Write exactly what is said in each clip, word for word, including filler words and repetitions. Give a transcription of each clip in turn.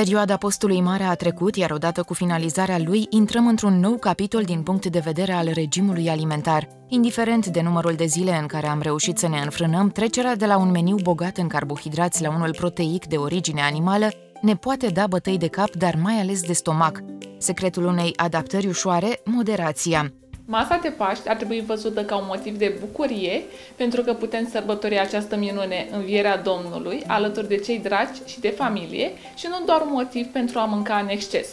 Perioada postului mare a trecut, iar odată cu finalizarea lui, intrăm într-un nou capitol din punct de vedere al regimului alimentar. Indiferent de numărul de zile în care am reușit să ne înfrânăm, trecerea de la un meniu bogat în carbohidrați la unul proteic de origine animală ne poate da bătăi de cap, dar mai ales de stomac. Secretul unei adaptări ușoare, moderația. Masa de Paști ar trebui văzută ca un motiv de bucurie, pentru că putem sărbători această minune, învierea Domnului, alături de cei dragi și de familie, și nu doar un motiv pentru a mânca în exces.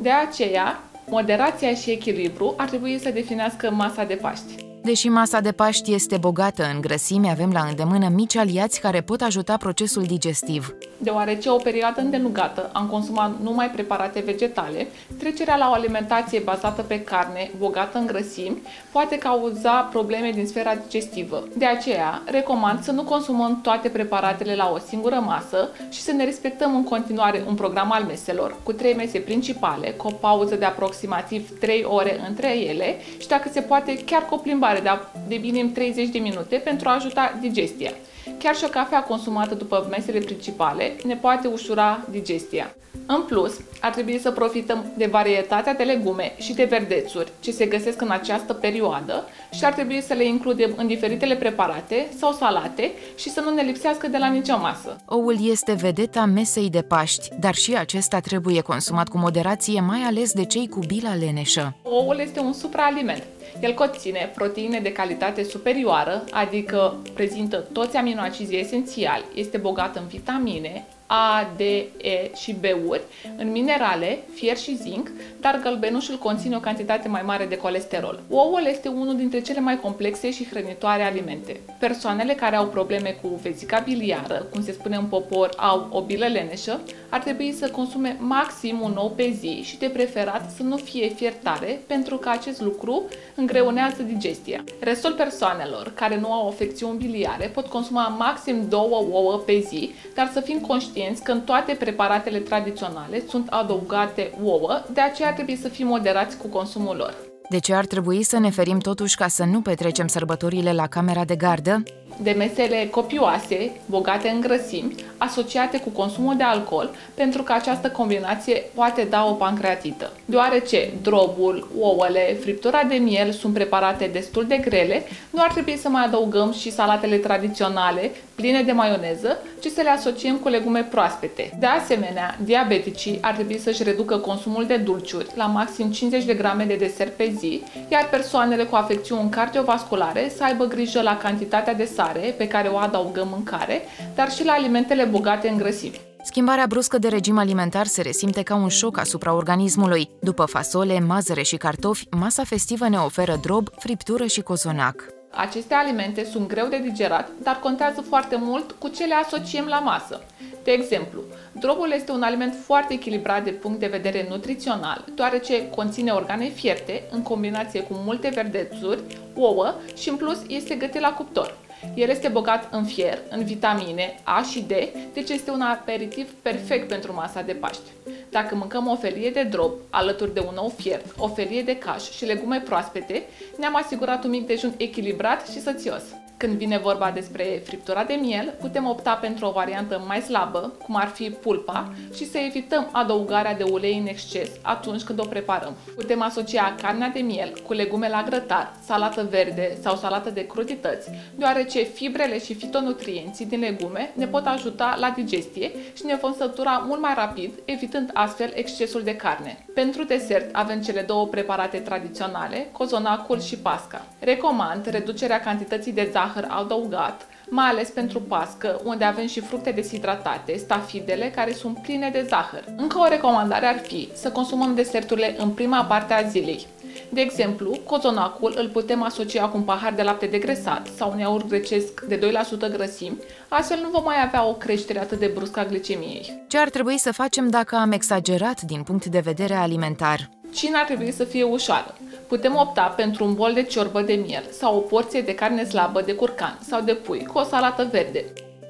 De aceea, moderația și echilibru ar trebui să definească masa de Paști. Deși masa de Paști este bogată în grăsime, avem la îndemână mici aliați care pot ajuta procesul digestiv. Deoarece o perioadă îndelungată am consumat numai preparate vegetale, trecerea la o alimentație bazată pe carne, bogată în grăsimi, poate cauza probleme din sfera digestivă. De aceea, recomand să nu consumăm toate preparatele la o singură masă și să ne respectăm în continuare un program al meselor, cu trei mese principale, cu o pauză de aproximativ trei ore între ele și, dacă se poate, chiar cu o plimbare dar de minim treizeci de minute pentru a ajuta digestia. Chiar și o cafea consumată după mesele principale ne poate ușura digestia. În plus, ar trebui să profităm de varietatea de legume și de verdețuri ce se găsesc în această perioadă și ar trebui să le includem în diferitele preparate sau salate și să nu ne lipsească de la nicio masă. Oul este vedeta mesei de Paști, dar și acesta trebuie consumat cu moderație, mai ales de cei cu bila leneșă. Oul este un supraaliment. El conține proteine de calitate superioară, adică prezintă toți aminoacizii esențiali, este bogat în vitamine A, D, E și B-uri, în minerale, fier și zinc, dar gălbenușul conține o cantitate mai mare de colesterol. Ouul este unul dintre cele mai complexe și hrănitoare alimente. Persoanele care au probleme cu vezica biliară, cum se spune în popor, au o bilă leneșă, ar trebui să consume maxim un ou pe zi și de preferat să nu fie fier tare, pentru că acest lucru îngreunează digestia. Restul persoanelor care nu au ofecțiuni biliare pot consuma maxim două ouă pe zi, dar să fim conștienți că în toate preparatele tradiționale sunt adăugate ouă, de aceea trebuie să fim moderați cu consumul lor. De ce ar trebui să ne ferim totuși ca să nu petrecem sărbătorile la camera de gardă? De mesele copioase, bogate în grăsimi, asociate cu consumul de alcool, pentru că această combinație poate da o pancreatită. Deoarece drobul, ouăle, friptura de miel sunt preparate destul de grele, nu ar trebui să mai adăugăm și salatele tradiționale, pline de maioneză, ci să le asociem cu legume proaspete. De asemenea, diabeticii ar trebui să-și reducă consumul de dulciuri la maxim cincizeci de grame de desert pe zi, iar persoanele cu afecțiuni cardiovasculare să aibă grijă la cantitatea de sare pe care o adăugăm în mâncare, dar și la alimentele bogate în grăsimi. Schimbarea bruscă de regim alimentar se resimte ca un șoc asupra organismului. După fasole, mazăre și cartofi, masa festivă ne oferă drob, friptură și cozonac. Aceste alimente sunt greu de digerat, dar contează foarte mult cu ce le asociem la masă. De exemplu, drobul este un aliment foarte echilibrat de punct de vedere nutrițional, deoarece conține organe fierte în combinație cu multe verdețuri, ouă și, în plus, este gătit la cuptor. El este bogat în fier, în vitamine A și D, deci este un aperitiv perfect pentru masa de Paști. Dacă mâncăm o felie de drob, alături de un ou fiert, o felie de caș și legume proaspete, ne-am asigurat un mic dejun echilibrat și sățios. Când vine vorba despre friptura de miel, putem opta pentru o variantă mai slabă, cum ar fi pulpa, și să evităm adăugarea de ulei în exces atunci când o preparăm. Putem asocia carnea de miel cu legume la grătar, salată verde sau salată de crudități, deoarece fibrele și fitonutrienții din legume ne pot ajuta la digestie și ne vom sătura mult mai rapid, evitând astfel excesul de carne. Pentru desert avem cele două preparate tradiționale, cozonacul și pasca. Recomand reducerea cantității de zahăr adăugat, mai ales pentru pască, unde avem și fructe deshidratate, stafidele, care sunt pline de zahăr. Încă o recomandare ar fi să consumăm deserturile în prima parte a zilei. De exemplu, cozonacul îl putem asocia cu un pahar de lapte degresat sau un iaurt grecesc de doi la sută grăsimi, astfel nu vom mai avea o creștere atât de bruscă a glicemiei. Ce ar trebui să facem dacă am exagerat din punct de vedere alimentar? Cina ar trebui să fie ușoară. Putem opta pentru un bol de ciorbă de miel sau o porție de carne slabă de curcan sau de pui cu o salată verde.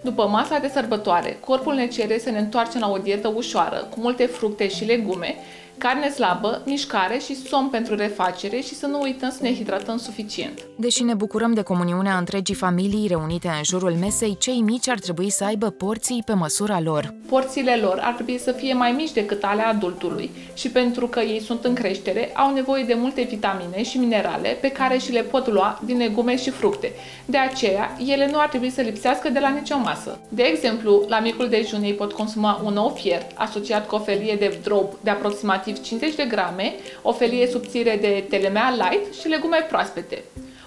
După masa de sărbătoare, corpul ne cere să ne întoarcem la o dietă ușoară, cu multe fructe și legume, carne slabă, mișcare și somn pentru refacere și să nu uităm să ne hidratăm suficient. Deși ne bucurăm de comuniunea întregii familii reunite în jurul mesei, cei mici ar trebui să aibă porții pe măsura lor. Porțiile lor ar trebui să fie mai mici decât ale adultului și pentru că ei sunt în creștere, au nevoie de multe vitamine și minerale pe care și le pot lua din legume și fructe. De aceea, ele nu ar trebui să lipsească de la nicio masă. De exemplu, la micul dejun ei pot consuma un ou fiert asociat cu o felie de drob de aproximativ cincizeci de grame, o felie subțire de telemea light și legume proaspete.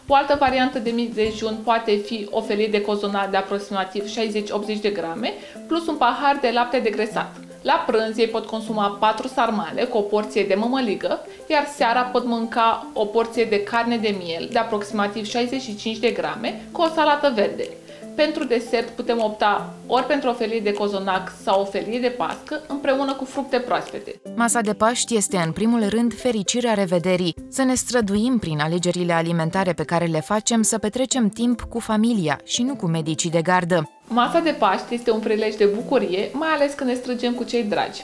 O altă variantă de mic dejun poate fi o felie de cozonar de aproximativ șaizeci la optzeci de grame plus un pahar de lapte degresat. La prânz ei pot consuma patru sarmale cu o porție de mămăligă, iar seara pot mânca o porție de carne de miel de aproximativ șaizeci și cinci de grame cu o salată verde. Pentru desert putem opta ori pentru o felie de cozonac sau o felie de pască, împreună cu fructe proaspete. Masa de Paști este în primul rând fericirea revederii. Să ne străduim prin alegerile alimentare pe care le facem să petrecem timp cu familia și nu cu medicii de gardă. Masa de Paști este un prilej de bucurie, mai ales când ne strângem cu cei dragi.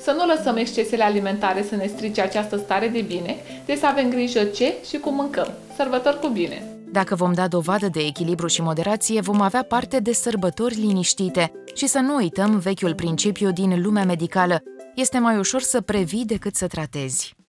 Să nu lăsăm excesele alimentare să ne strice această stare de bine, deci să avem grijă ce și cum mâncăm. Sărbători cu bine! Dacă vom da dovadă de echilibru și moderație, vom avea parte de sărbători liniștite și să nu uităm vechiul principiu din lumea medicală: este mai ușor să previi decât să tratezi.